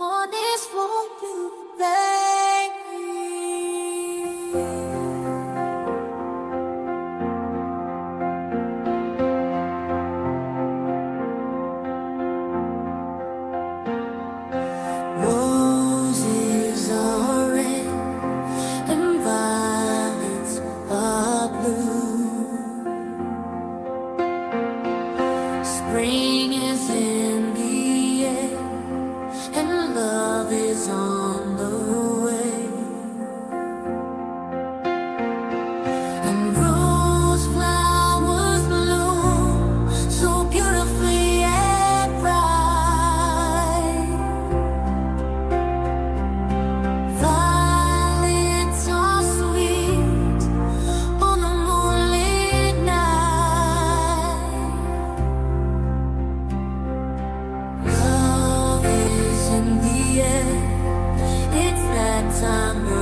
morning's won't you blame me? Roses are red and violets are blue. Spring is in the air and love is on the way. And rose flowers bloom so beautifully and bright. Violets are sweet on a moonlit night. Love is in the air, it's that time.